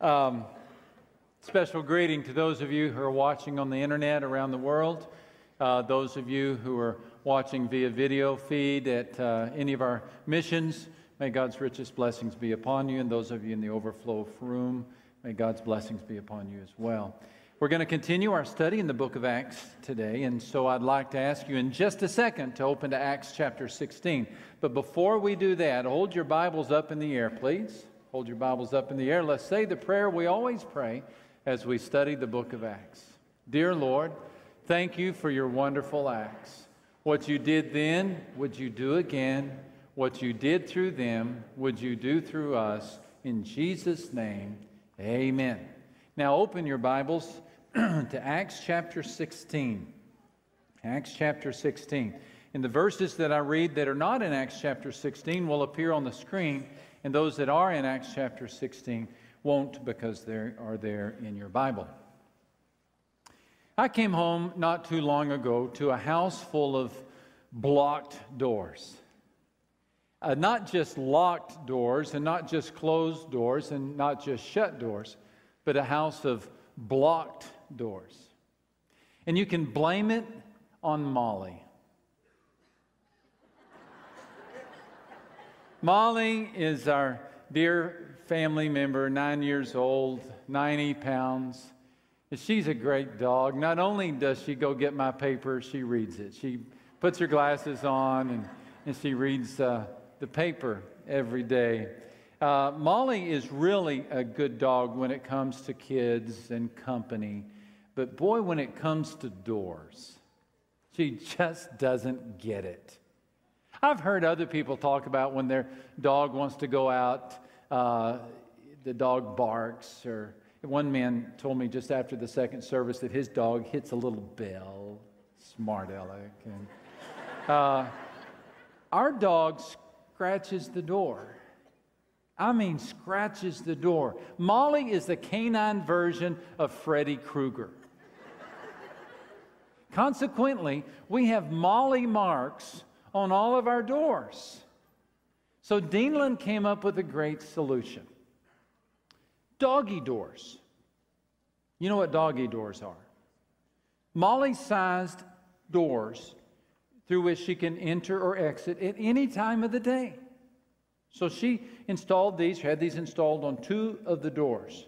Special greeting to those of you who are watching on the internet around the world, those of you who are watching via video feed at any of our missions. May God's richest blessings be upon you, and those of you in the overflow room, may God's blessings be upon you as well. We're going to continue our study in the book of Acts today, and so I'd like to ask you in just a second to open to Acts chapter 16. But before we do that, hold your Bibles up in the air, please. Hold your Bibles up in the air. Let's say the prayer we always pray as we study the book of Acts. Dear Lord, thank you for your wonderful acts. What you did then, would you do again? What you did through them, would you do through us? In Jesus' name, amen. Now open your Bibles to Acts chapter 16. Acts chapter 16. And the verses that I read that are not in Acts chapter 16 will appear on the screen, and those that are in Acts chapter 16 won't, because they are there in your Bible. I came home not too long ago to a house full of blocked doors. Not just locked doors, and not just closed doors, and not just shut doors, but a house of blocked doors. And you can blame it on Molly. Molly is our dear family member, 9 years old, 90 pounds. And she's a great dog. Not only does she go get my paper, she reads it. She puts her glasses on and she reads the paper every day. Molly is really a good dog when it comes to kids and company, but boy, when it comes to doors, she just doesn't get it. I've heard other people talk about when their dog wants to go out, the dog barks, or one man told me just after the second service that his dog hits a little bell. Smart aleck. And, our dog scratches the door. I mean, scratches the door. Molly is the canine version of Freddy Krueger. Consequently, we have Molly marks on all of our doors. So Deanland came up with a great solution. Doggy doors. You know what doggy doors are? Molly-sized doors through which she can enter or exit at any time of the day. So she installed these, had these installed on two of the doors.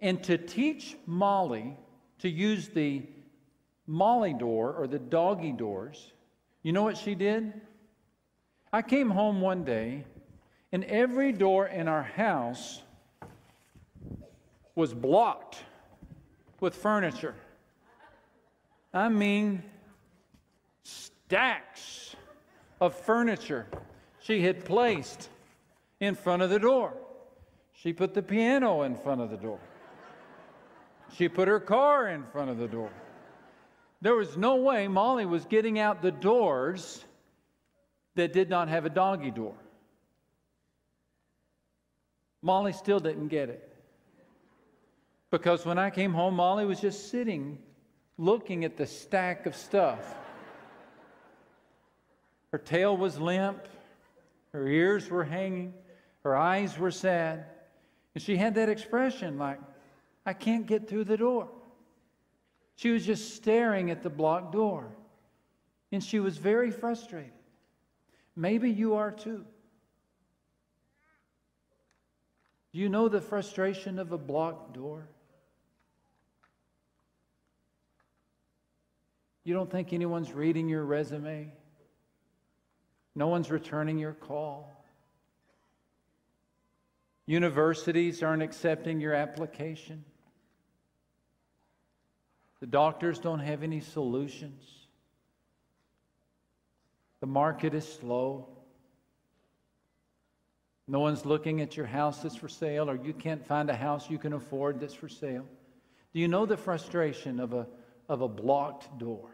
And to teach Molly to use the Molly door or the doggy doors, you know what she did? I came home one day, and every door in our house was blocked with furniture. I mean, stacks of furniture she had placed in front of the door. She put the piano in front of the door. She put her car in front of the door. There was no way Molly was getting out the doors that did not have a doggy door. Molly still didn't get it. Because when I came home, Molly was just sitting, looking at the stack of stuff. Her tail was limp. Her ears were hanging, her eyes were sad, and she had that expression like, I can't get through the door. She was just staring at the blocked door, and she was very frustrated. Maybe you are too. Do you know the frustration of a blocked door? You don't think anyone's reading your resume? No one's returning your call. Universities aren't accepting your application. The doctors don't have any solutions. The market is slow. No one's looking at your house that's for sale, or you can't find a house you can afford that's for sale. Do you know the frustration of a blocked door?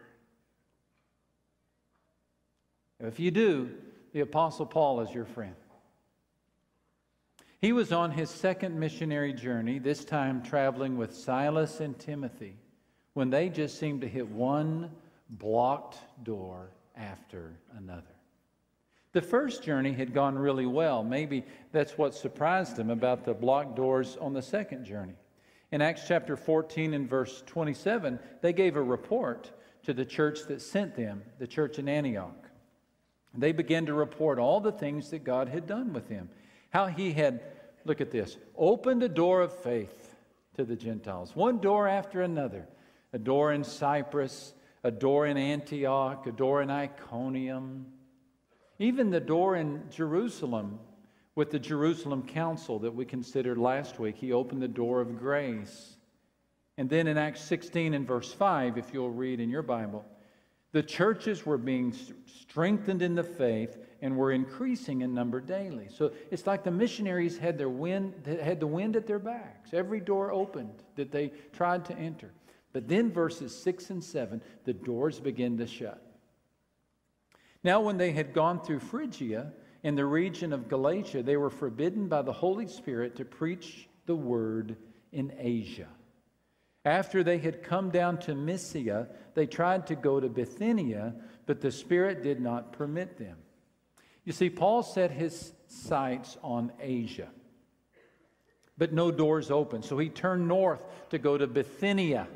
If you do, the Apostle Paul is your friend. He was on his second missionary journey, this time traveling with Silas and Timothy, when they just seemed to hit one blocked door after another. The first journey had gone really well. Maybe that's what surprised them about the blocked doors on the second journey. In Acts chapter 14 and verse 27, they gave a report to the church that sent them, the church in Antioch. They began to report all the things that God had done with them. How he had, look at this, opened a door of faith to the Gentiles, one door after another, a door in Cyprus, a door in Antioch, a door in Iconium, even the door in Jerusalem with the Jerusalem Council that we considered last week. He opened the door of grace. And then in Acts 16 and verse 5, if you'll read in your Bible, the churches were being strengthened in the faith and were increasing in number daily. So it's like the missionaries had the wind at their backs. Every door opened that they tried to enter. But then verses 6 and 7, the doors begin to shut. Now when they had gone through Phrygia in the region of Galatia, they were forbidden by the Holy Spirit to preach the word in Asia. After they had come down to Mysia, they tried to go to Bithynia, but the Spirit did not permit them. You see, Paul set his sights on Asia, but no doors opened. So he turned north to go to Bithynia.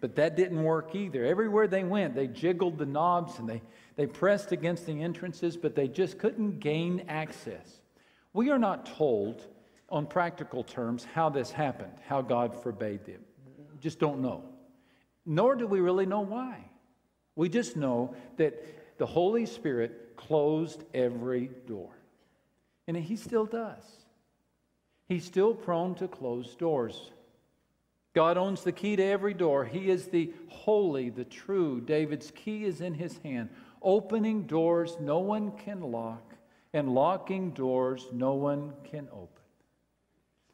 But that didn't work either. Everywhere they went, they jiggled the knobs and they pressed against the entrances, but they just couldn't gain access. We are not told on practical terms how this happened, how God forbade them. Just don't know. Nor do we really know why. We just know that the Holy Spirit closed every door. And he still does. He's still prone to close doors. God owns the key to every door. He is the holy, the true. David's key is in his hand, opening doors no one can lock, and locking doors no one can open.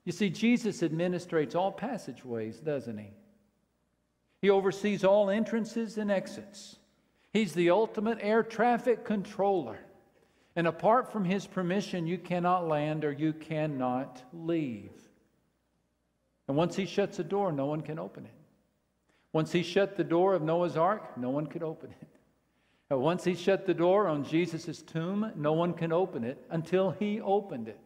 You see, Jesus administrates all passageways, doesn't he? He oversees all entrances and exits. He's the ultimate air traffic controller. And apart from his permission, you cannot land or you cannot leave. And once he shuts a door, no one can open it. Once he shut the door of Noah's Ark, no one could open it. And once he shut the door on Jesus' tomb, no one can open it until he opened it.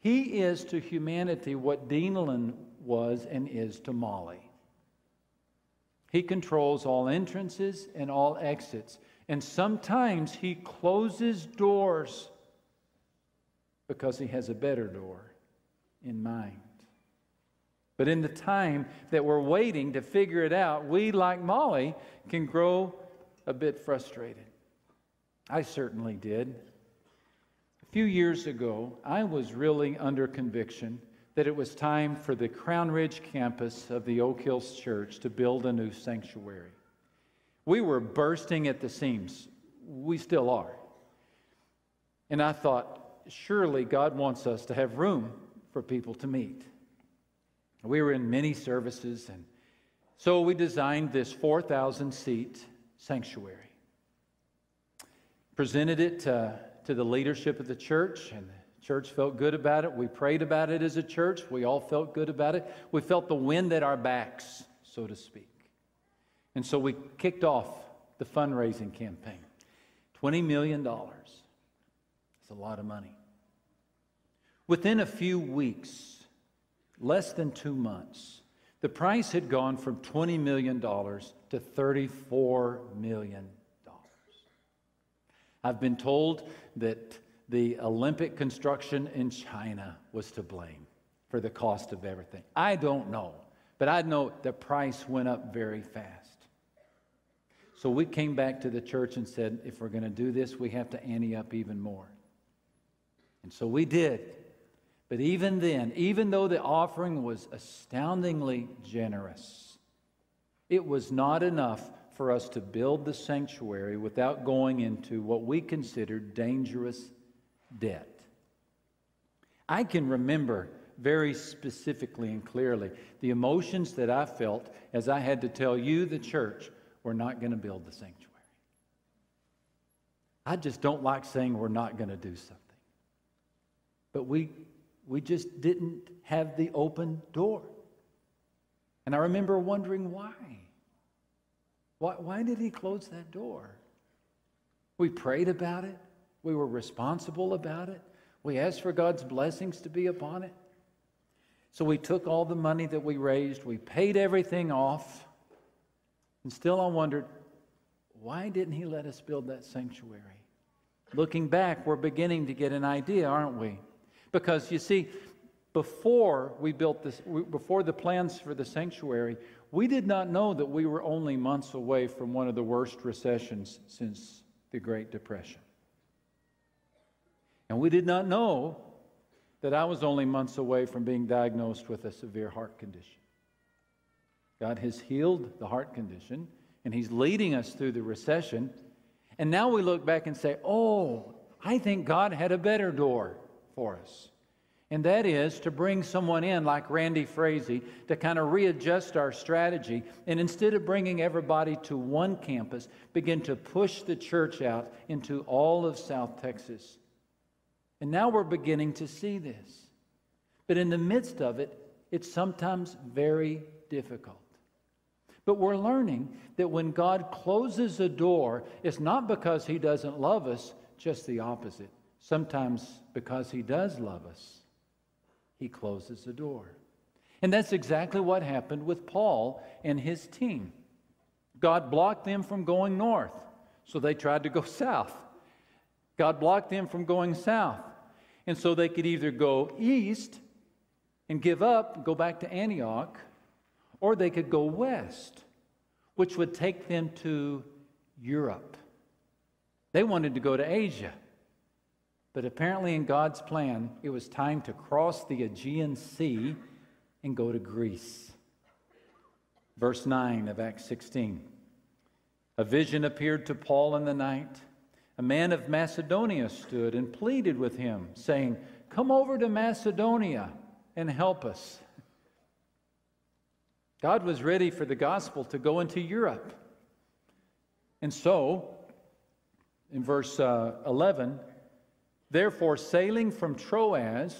He is to humanity what Deanland was and is to Molly. He controls all entrances and all exits. And sometimes he closes doors because he has a better door in mind. But in the time that we're waiting to figure it out, we, like Molly, can grow a bit frustrated. I certainly did. A few years ago, I was really under conviction that it was time for the Crown Ridge campus of the Oak Hills Church to build a new sanctuary. We were bursting at the seams. We still are. And I thought, surely God wants us to have room for people to meet. We were in many services, and so we designed this 4,000-seat sanctuary. Presented it to the leadership of the church, and the church felt good about it. We prayed about it as a church. We all felt good about it. We felt the wind at our backs, so to speak. And so we kicked off the fundraising campaign. $20 million. That's a lot of money. Within a few weeks, less than 2 months, the price had gone from $20 million to $34 million. I've been told that the Olympic construction in China was to blame for the cost of everything. I don't know, but I know the price went up very fast. So we came back to the church and said, if we're going to do this, we have to ante up even more. And so we did. But even then, even though the offering was astoundingly generous, it was not enough for us to build the sanctuary without going into what we considered dangerous debt. I can remember very specifically and clearly the emotions that I felt as I had to tell you, the church, we're not going to build the sanctuary. I just don't like saying we're not going to do something. But we just didn't have the open door. And I remember wondering why. Why did he close that door? We prayed about it. We were responsible about it. We asked for God's blessings to be upon it. So we took all the money that we raised. We paid everything off. And still I wondered, why didn't he let us build that sanctuary? Looking back, we're beginning to get an idea, aren't we? Because, you see, before we built this, before the plans for the sanctuary, we did not know that we were only months away from one of the worst recessions since the Great Depression. And we did not know that I was only months away from being diagnosed with a severe heart condition. God has healed the heart condition, and he's leading us through the recession. And now we look back and say, oh, I think God had a better door for us. And that is to bring someone in like Randy Frazee to kind of readjust our strategy, and instead of bringing everybody to one campus, begin to push the church out into all of South Texas. And now we're beginning to see this. But in the midst of it, it's sometimes very difficult. But we're learning that when God closes a door, it's not because he doesn't love us, just the opposite. Sometimes because he does love us, he closes the door. And that's exactly what happened with Paul and his team. God blocked them from going north, so they tried to go south. God blocked them from going south, and so they could either go east and give up, go back to Antioch, or they could go west, which would take them to Europe. They wanted to go to Asia. But apparently in God's plan, it was time to cross the Aegean Sea and go to Greece. Verse 9 of Acts 16. A vision appeared to Paul in the night. A man of Macedonia stood and pleaded with him, saying, "Come over to Macedonia and help us." God was ready for the gospel to go into Europe. And so, in verse 11... Therefore, sailing from Troas,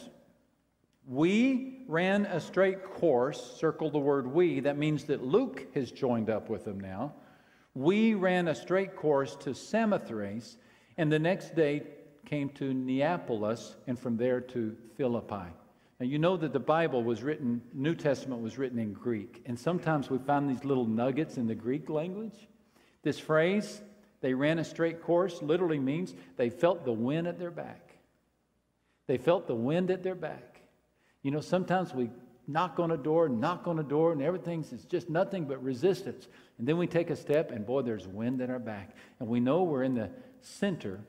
we ran a straight course, circle the word we, that means that Luke has joined up with them now. We ran a straight course to Samothrace, and the next day came to Neapolis, and from there to Philippi. Now, you know that the Bible was written, New Testament was written in Greek, and sometimes we find these little nuggets in the Greek language. This phrase, "They ran a straight course," literally means they felt the wind at their back. They felt the wind at their back. You know, sometimes we knock on a door, and everything's just nothing but resistance. And then we take a step, and boy, there's wind at our back. And we know we're in the center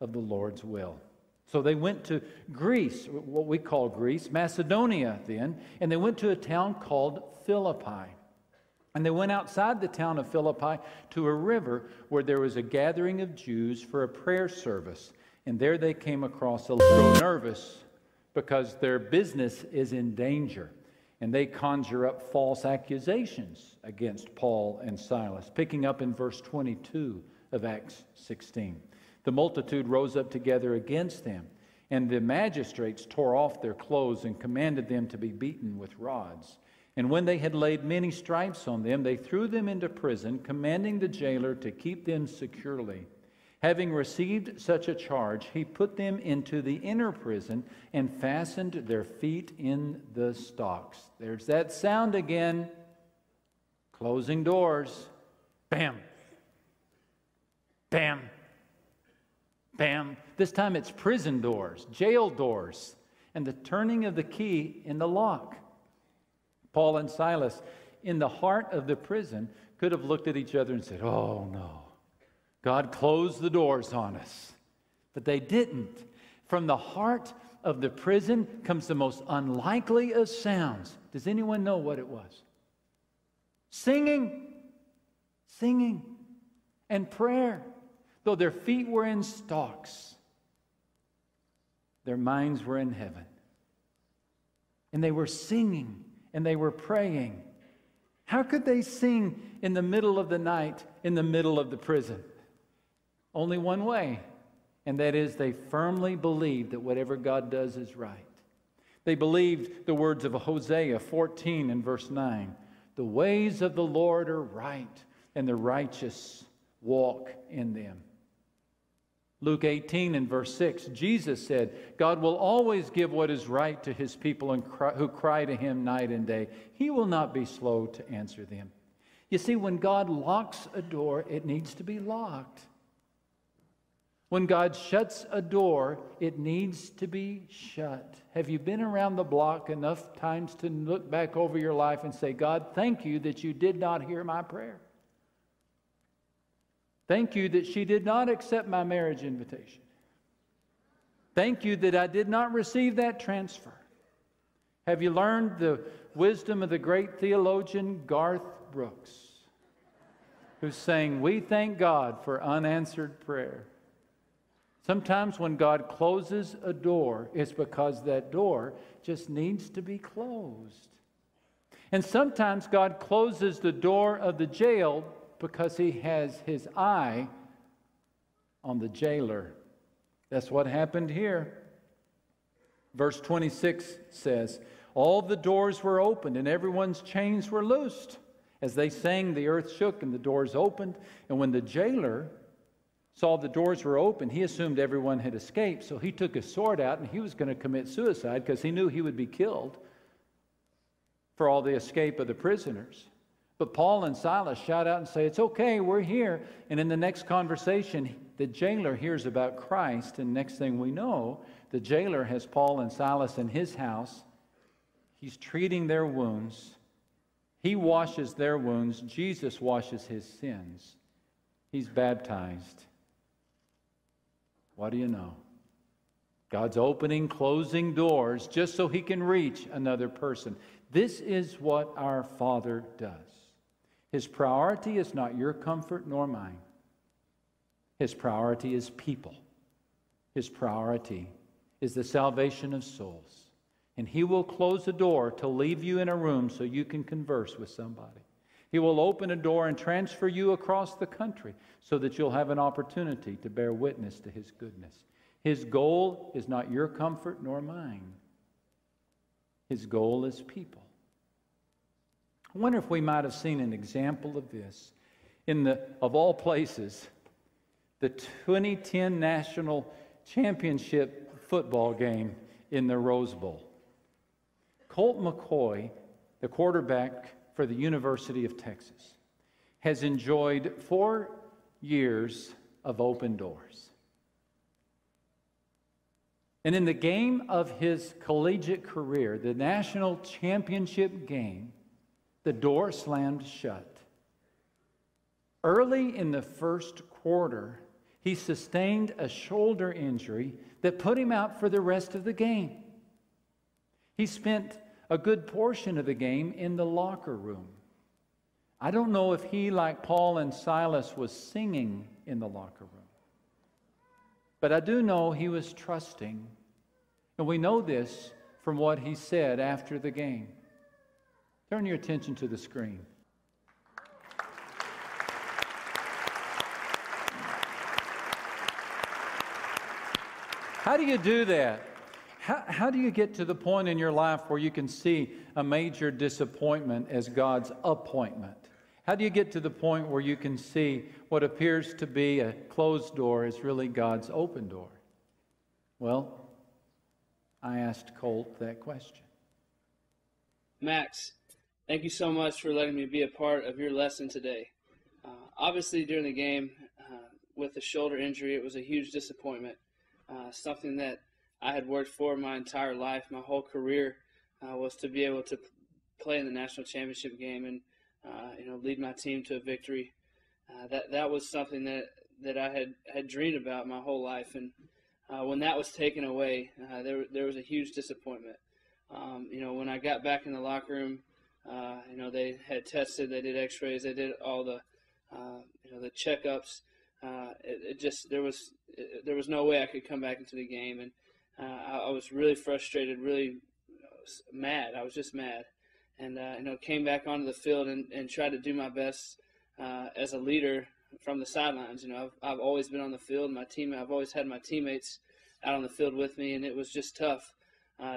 of the Lord's will. So they went to Greece, what we call Greece, Macedonia then, and they went to a town called Philippi. And they went outside the town of Philippi to a river where there was a gathering of Jews for a prayer service. And there they came across a little nervous because their business is in danger. And they conjure up false accusations against Paul and Silas, picking up in verse 22 of Acts 16. The multitude rose up together against them, and the magistrates tore off their clothes and commanded them to be beaten with rods. And when they had laid many stripes on them, they threw them into prison, commanding the jailer to keep them securely. Having received such a charge, he put them into the inner prison and fastened their feet in the stocks. There's that sound again. Closing doors. Bam. Bam. Bam. This time it's prison doors, jail doors, and the turning of the key in the lock. Paul and Silas, in the heart of the prison, could have looked at each other and said, "Oh no, God closed the doors on us." But they didn't. From the heart of the prison comes the most unlikely of sounds. Does anyone know what it was? Singing, singing, and prayer. Though their feet were in stocks, their minds were in heaven. And they were singing. And they were praying. How could they sing in the middle of the night, in the middle of the prison? Only one way, and that is they firmly believed that whatever God does is right. They believed the words of Hosea 14 and verse 9. The ways of the Lord are right, and the righteous walk in them. Luke 18 and verse 6, Jesus said, God will always give what is right to his people and who cry to him night and day. He will not be slow to answer them. You see, when God locks a door, it needs to be locked. When God shuts a door, it needs to be shut. Have you been around the block enough times to look back over your life and say, God, thank you that you did not hear my prayer? Thank you that she did not accept my marriage invitation. Thank you that I did not receive that transfer. Have you learned the wisdom of the great theologian Garth Brooks, who's saying, we thank God for unanswered prayer. Sometimes when God closes a door, it's because that door just needs to be closed. And sometimes God closes the door of the jail because he has his eye on the jailer. That's what happened here. Verse 26 says, all the doors were opened and everyone's chains were loosed. As they sang, the earth shook and the doors opened. And when the jailer saw the doors were open, he assumed everyone had escaped. So he took his sword out and he was going to commit suicide because he knew he would be killed for all the escape of the prisoners. But Paul and Silas shout out and say, it's okay, we're here. And in the next conversation, the jailer hears about Christ. And next thing we know, the jailer has Paul and Silas in his house. He's treating their wounds. He washes their wounds. Jesus washes his sins. He's baptized. What do you know? God's opening, closing doors just so he can reach another person. This is what our Father does. His priority is not your comfort nor mine. His priority is people. His priority is the salvation of souls. And he will close a door to leave you in a room so you can converse with somebody. He will open a door and transfer you across the country so that you'll have an opportunity to bear witness to his goodness. His goal is not your comfort nor mine. His goal is people. I wonder if we might have seen an example of this in the, of all places, the 2010 National Championship football game in the Rose Bowl. Colt McCoy, the quarterback for the University of Texas, has enjoyed 4 years of open doors. And in the game of his collegiate career, the national championship game, the door slammed shut. Early in the first quarter, he sustained a shoulder injury that put him out for the rest of the game. He spent a good portion of the game in the locker room. I don't know if he, like Paul and Silas, was singing in the locker room. But I do know he was trusting. And we know this from what he said after the game. Turn your attention to the screen. How do you do that? How do you get to the point in your life where you can see a major disappointment as God's appointment? How do you get to the point where you can see what appears to be a closed door is really God's open door? Well, I asked Colt that question. Max, thank you so much for letting me be a part of your lesson today. Obviously, during the game, with the shoulder injury, it was a huge disappointment. Something that I had worked for my entire life, my whole career, was to be able to play in the national championship game and lead my team to a victory. That was something that I had dreamed about my whole life, and when that was taken away, there was a huge disappointment. When I got back in the locker room, they had tested, they did X-rays, they did all the the checkups. There was no way I could come back into the game, and I was really frustrated, really mad. I was just mad. And, came back onto the field and tried to do my best as a leader from the sidelines. I've always been on the field. I've always had my teammates out on the field with me, and it was just tough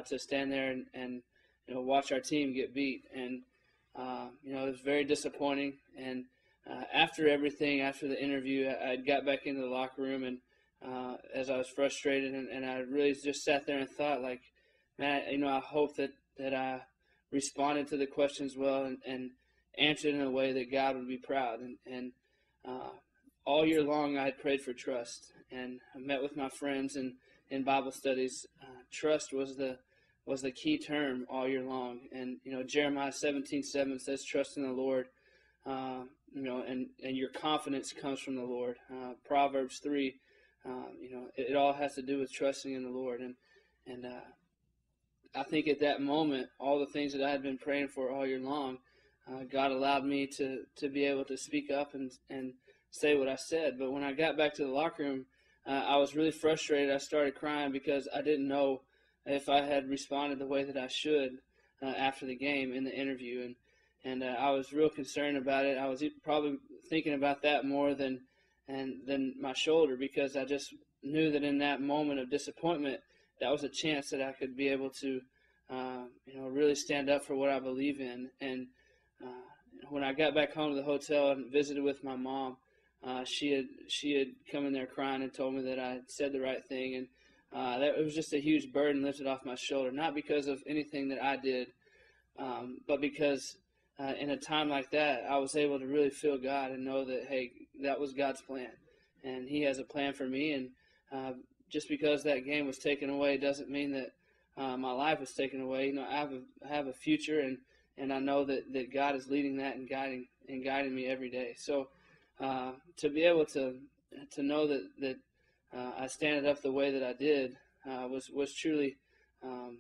to stand there and watch our team get beat. And, it was very disappointing. And after the interview, I got back into the locker room, and as I was frustrated, and I really just sat there and thought, like, man, I hope that I responded to the questions well and answered in a way that God would be proud. And all year long, I had prayed for trust, and I met with my friends and in Bible studies. Trust was the key term all year long. And, Jeremiah 17:7 says, trust in the Lord, and your confidence comes from the Lord. Proverbs 3, it all has to do with trusting in the Lord. And I think at that moment, all the things that I had been praying for all year long, God allowed me to be able to speak up and say what I said. But when I got back to the locker room, I was really frustrated. I started crying because I didn't know if I had responded the way that I should after the game in the interview. And I was real concerned about it. I was probably thinking about that more than my shoulder, because I just knew that in that moment of disappointment, that was a chance that I could be able to, really stand up for what I believe in. And when I got back home to the hotel and visited with my mom, she had come in there crying and told me that I had said the right thing. And that it was just a huge burden lifted off my shoulder, not because of anything that I did, but because in a time like that, I was able to really feel God and know that, hey, that was God's plan. And he has a plan for me. And just because that game was taken away doesn't mean that my life was taken away. I have a future, and I know that God is leading that and guiding me every day. So to be able to know that I stand up the way that I did was truly,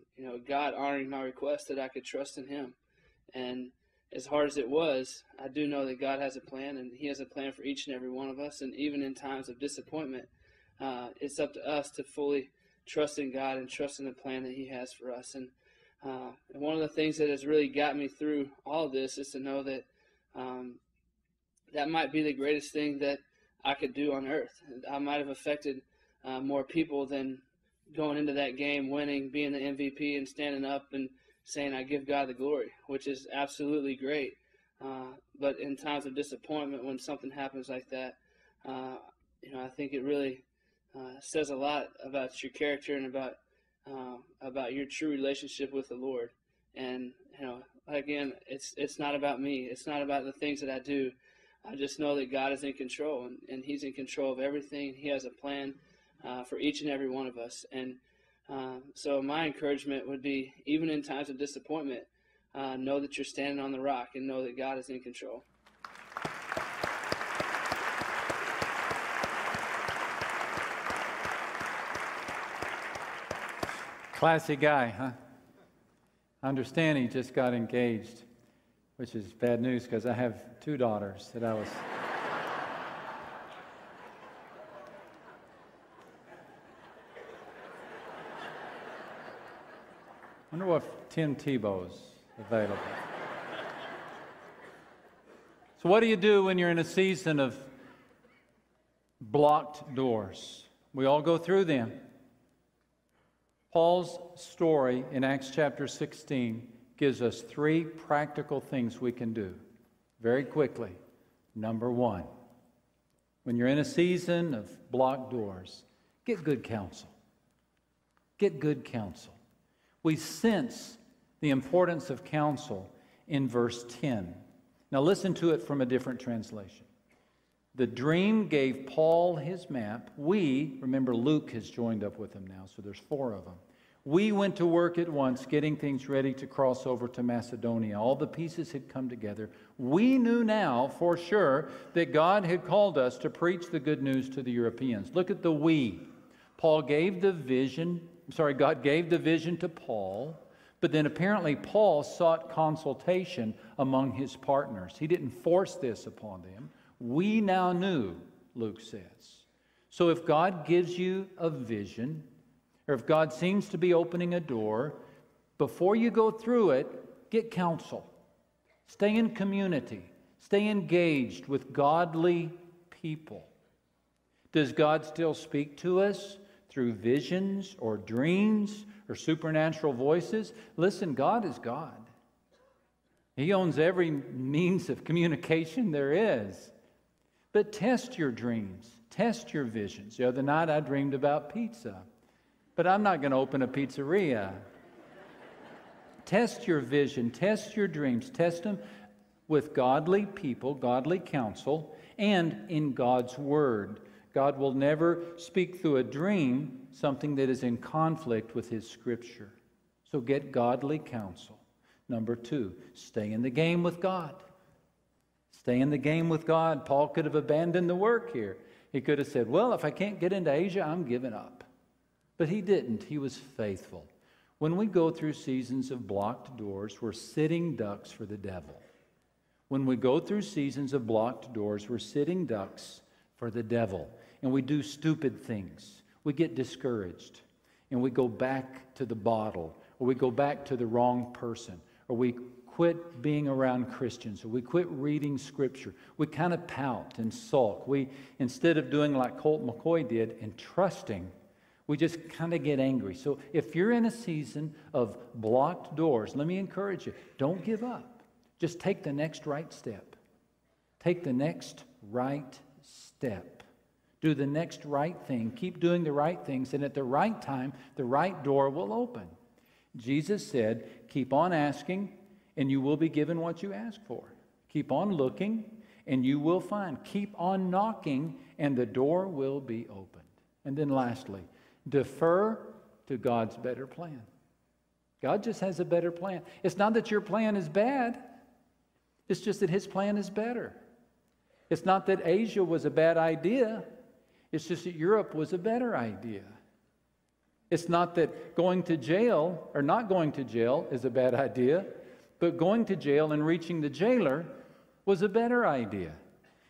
God honoring my request that I could trust in him. And as hard as it was, I do know that God has a plan, and he has a plan for each and every one of us. And even in times of disappointment, it's up to us to fully trust in God and trust in the plan that he has for us. And one of the things that has really got me through all of this is to know that that might be the greatest thing that I could do on earth. I might have affected more people than going into that game, winning, being the MVP, and standing up and saying, I give God the glory, which is absolutely great. But in times of disappointment, when something happens like that, I think it really says a lot about your character and about your true relationship with the Lord. And, again, it's not about me. It's not about the things that I do. I just know that God is in control, and he's in control of everything. He has a plan for each and every one of us. And so my encouragement would be, even in times of disappointment, know that you're standing on the rock and know that God is in control. Classy guy, huh? I understand he just got engaged, which is bad news because I have two daughters that I was... I wonder if Tim Tebow's available. So what do you do when you're in a season of blocked doors? We all go through them. Paul's story in Acts chapter 16 gives us three practical things we can do very quickly. Number one, when you're in a season of blocked doors, get good counsel. Get good counsel. We sense the importance of counsel in verse 10. Now listen to it from a different translation. The dream gave Paul his map. We, remember Luke has joined up with him now, so there's four of them. We went to work at once, getting things ready to cross over to Macedonia. All the pieces had come together. We knew now for sure that God had called us to preach the good news to the Europeans. Look at the we. God gave the vision to Paul, but then apparently Paul sought consultation among his partners. He didn't force this upon them. We now knew, Luke says. So if God gives you a vision, or if God seems to be opening a door, before you go through it, get counsel. Stay in community. Stay engaged with godly people. Does God still speak to us through visions or dreams or supernatural voices? Listen, God is God. He owns every means of communication there is. But test your dreams. Test your visions. The other night I dreamed about pizza, but I'm not going to open a pizzeria. Test your vision, test your dreams, test them with godly people, godly counsel, and in God's Word. God will never speak through a dream something that is in conflict with His Scripture. So get godly counsel. Number two, stay in the game with God. Stay in the game with God. Paul could have abandoned the work here. He could have said, well, if I can't get into Asia, I'm giving up. But he didn't. He was faithful. When we go through seasons of blocked doors, we're sitting ducks for the devil. When we go through seasons of blocked doors, we're sitting ducks for the devil. And we do stupid things. We get discouraged. And we go back to the bottle. Or we go back to the wrong person. Or we quit being around Christians. Or we quit reading Scripture. We kind of pout and sulk. We, instead of doing like Colt McCoy did and trusting, we just kind of get angry. So if you're in a season of blocked doors, let me encourage you, don't give up. Just take the next right step. Take the next right step. Do the next right thing. Keep doing the right things, and at the right time, the right door will open. Jesus said, keep on asking, and you will be given what you ask for. Keep on looking, and you will find. Keep on knocking, and the door will be opened. And then lastly, defer to God's better plan. God just has a better plan. It's not that your plan is bad. It's just that His plan is better. It's not that Asia was a bad idea. It's just that Europe was a better idea. It's not that going to jail or not going to jail is a bad idea, but going to jail and reaching the jailer was a better idea.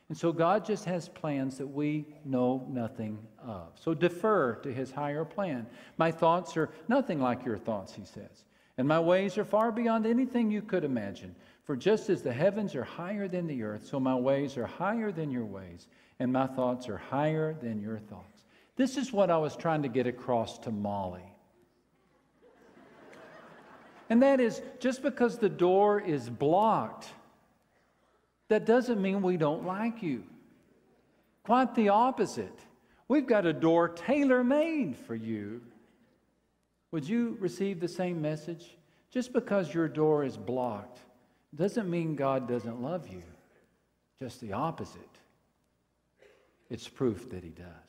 And so God just has plans that we know nothing of. So defer to His higher plan. My thoughts are nothing like your thoughts, He says. And my ways are far beyond anything you could imagine. For just as the heavens are higher than the earth, so my ways are higher than your ways, and my thoughts are higher than your thoughts. This is what I was trying to get across to Molly. And that is, just because the door is blocked, that doesn't mean we don't like you. Quite the opposite. We've got a door tailor-made for you. Would you receive the same message? Just because your door is blocked doesn't mean God doesn't love you. Just the opposite. It's proof that He does.